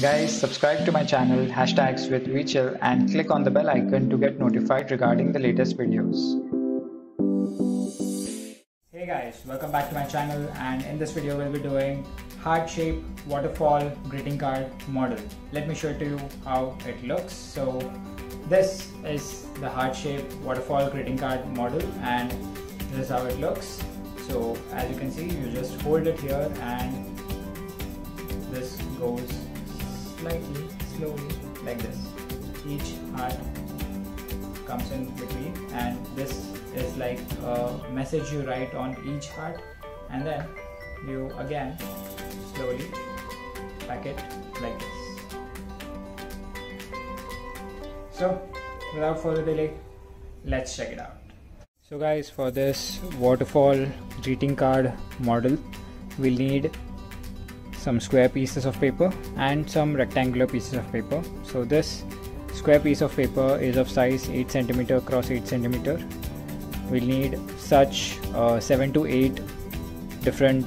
Guys, subscribe to my channel #withVichal and click on the bell icon to get notified regarding the latest videos. Hey guys, welcome back to my channel, and in this video we'll be doing heart shape waterfall greeting card model. Let me show it to you how it looks. So this is the heart shape waterfall greeting card model and this is how it looks. So as you can see, you just hold it here and this goes slightly, slowly, like this. Each heart comes in between, and this is like a message you write on each heart, and then you again slowly pack it like this. So without further delay, let's check it out. So guys, for this waterfall greeting card model, we'll need some square pieces of paper and some rectangular pieces of paper. So this square piece of paper is of size 8 cm cross 8 cm. We'll need such 7 to 8 different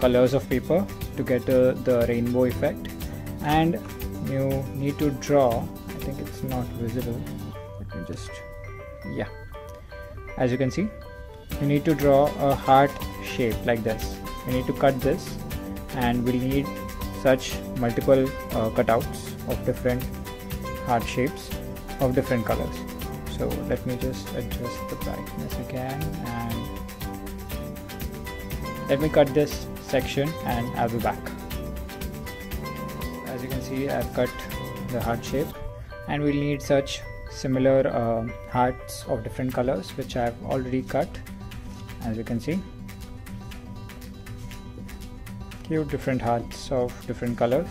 colors of paper to get the rainbow effect, and you need to draw, I think it's not visible, let me just, yeah, as you can see, you need to draw a heart shape like this. You need to cut this, and we'll need such multiple cutouts of different heart shapes of different colors. So let me just adjust the brightness again, and let me cut this section and I'll be back. As you can see, I've cut the heart shape, and we'll need such similar hearts of different colors, which I've already cut, as you can see. Cute different hearts of different colors.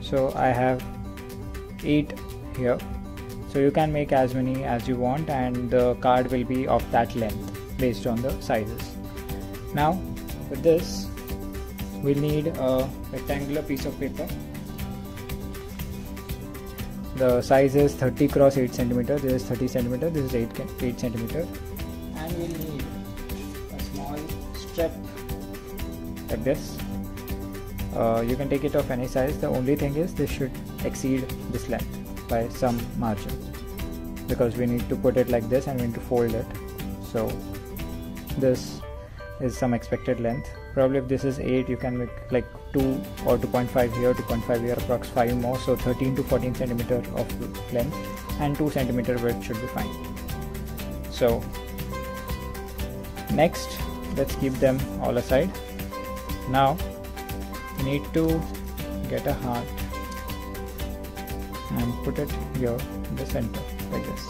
So I have 8 here, so you can make as many as you want, and the card will be of that length based on the sizes. Now with this, we'll need a rectangular piece of paper. The size is 30 cross 8 cm. This is 30 cm. This is 8 cm, and we'll need a small strip like this. You can take it of any size. The only thing is this should exceed this length by some margin, because we need to put it like this and we need to fold it. So this is some expected length. Probably if this is 8, you can make like 2 or 2.5 here, 2.5 here, approx 5 more, so 13 to 14 centimeter of length and 2 cm width should be fine. So next, let's keep them all aside. Now we need to get a heart and put it here in the center like this.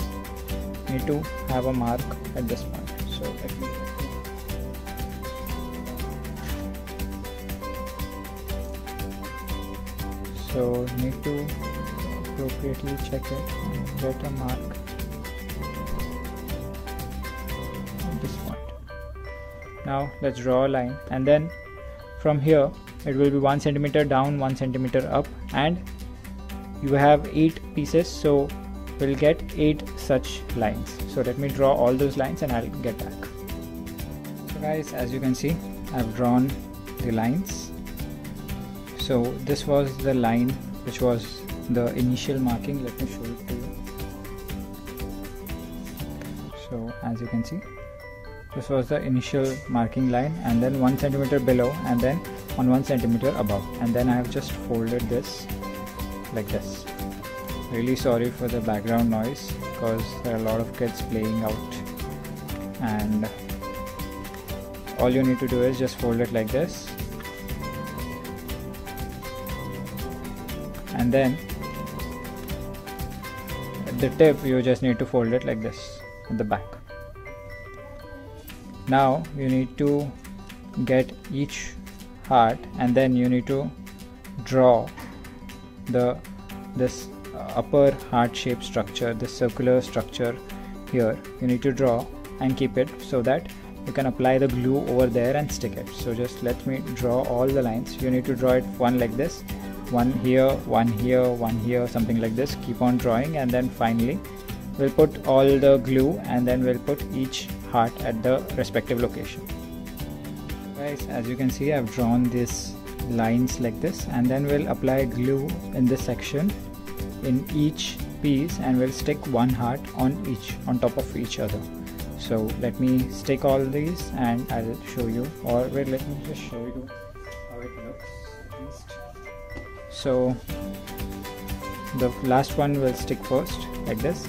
We need to have a mark at this point. So let me, so need to appropriately check it and get a mark at this point. Now let's draw a line, and then from here it will be 1 cm down, 1 cm up, and you have 8 pieces, so we'll get 8 such lines. So let me draw all those lines and I'll get back. So guys, as you can see, I've drawn the lines. So this was the line which was the initial marking. Let me show it to you. So as you can see, this was the initial marking line, and then 1 cm below, and then on 1 cm above, and then I have just folded this like this. Really sorry for the background noise, because there are a lot of kids playing out, and all you need to do is just fold it like this, and then at the tip you just need to fold it like this at the back. Now you need to get each heart, and then you need to draw this upper heart shape structure, this circular structure here. You need to draw and keep it so that you can apply the glue over there and stick it. So just let me draw all the lines. You need to draw it one like this, one here, one here, one here, something like this. Keep on drawing, and then finally we'll put all the glue, and then we'll put each heart at the respective location. Guys, as you can see, I've drawn this lines like this, and then we'll apply glue in this section in each piece, and we'll stick one heart on top of each other. So let me stick all these and I'll show you, or wait, let me just show you how it looks at least. So the last one will stick first like this,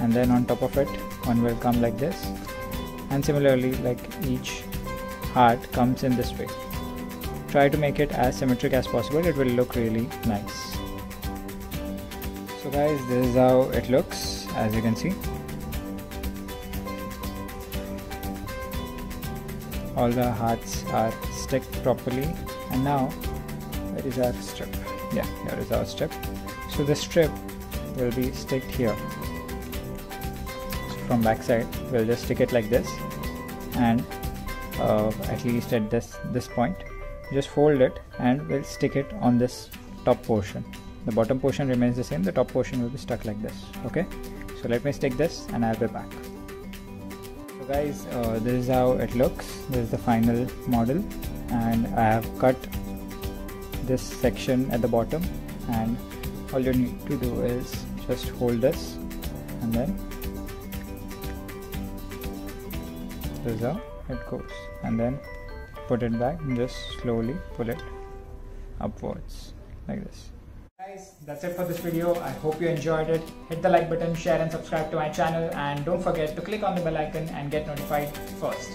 and then on top of it one will come like this, and similarly like each heart comes in this way. Try to make it as symmetric as possible, it will look really nice. So guys, this is how it looks, as you can see. All the hearts are stuck properly, and now that is our strip. Yeah, here is our strip. So the strip will be sticked here. So from back side, we'll just stick it like this, and at least at this point, just fold it and we'll stick it on this top portion. The bottom portion remains the same, the top portion will be stuck like this. Okay, so let me stick this and I'll be back. So guys, this is how it looks. This is the final model, and I have cut this section at the bottom, and all you need to do is just hold this, and then this is how it goes, and then put it back and just slowly pull it upwards like this. Guys, that's it for this video. I hope you enjoyed it. Hit the like button, share and subscribe to my channel, and don't forget to click on the bell icon and get notified first.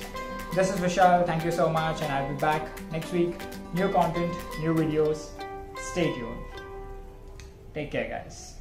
This is Vishal, thank you so much, and I'll be back next week. New content, new videos. Stay tuned. Take care guys.